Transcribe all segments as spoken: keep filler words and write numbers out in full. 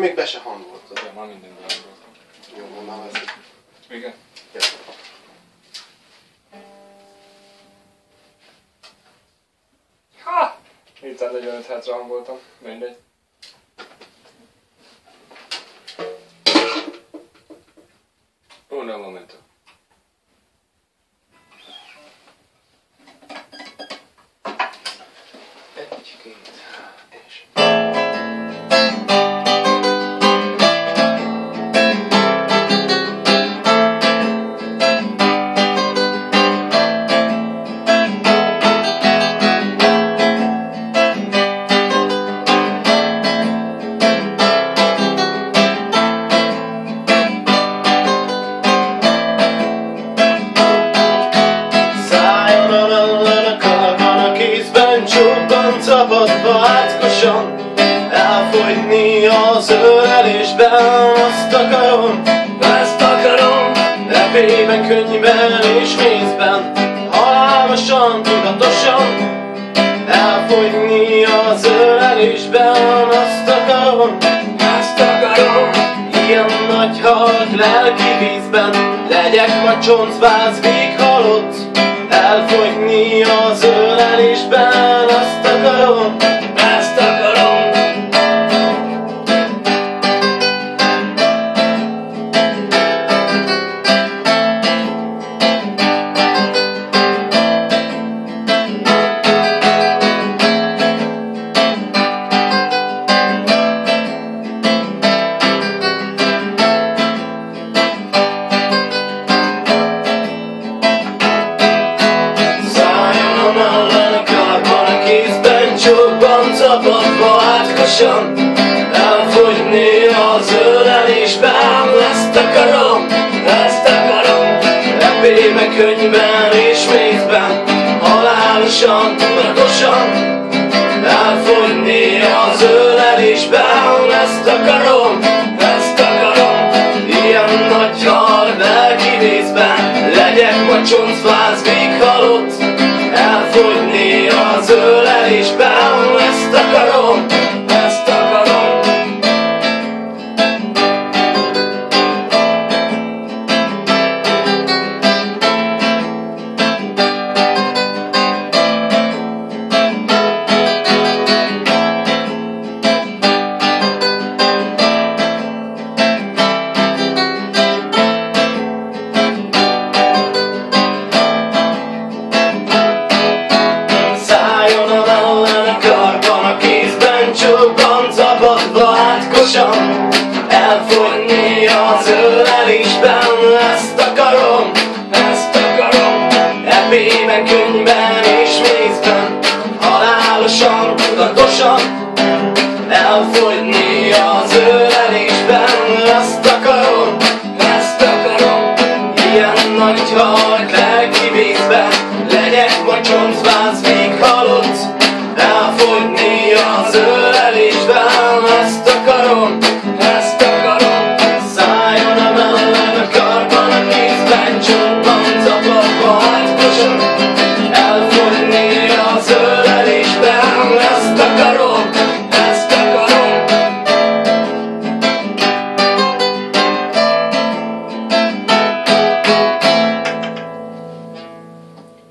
még be se hangolt. De már minden dolgozott. Jó, mondnám ezt. Igen? Jó. Ha! hétszáznegyvenöt hertzre hangoltam. Mindegy. Una momento. Csapatba áckosan elfogyni az ölelésben, azt akarom, ezt akarom, epében, könnyben és mézben, halálosan, tudatosan elfogyni az ölelésben, azt akarom, ezt akarom, ilyen nagy halk lelki vízben, legyek majd csontváz véghalott, elfogyni az ölelésben, azt akarom, ezt akarom. Elfogyni az ölelésben, ezt akarom, ezt akarom, epébe, könnyben és mézben, halálosan, tudatosan, elfogyni az ölelésben, ezt akarom, ezt akarom, ilyen nagy hal lelki vízben, legyek ma csontváz véghalott, elfogyni az ölelésben, ezt akarom. Elfogyni az ölelésben, ezt akarom, ezt akarom, epében, könnyben és mézben, halálosan, tudatosan, elfogyni az ölelésben, ezt akarom, ezt akarom, ilyen nagy hajt lelki vízben, legyek majd csontváz véghalott, elfogyni az ölelésben, ezt akarom.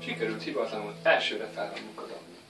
Sikerült hibátlanul elsőre felhangunk adni.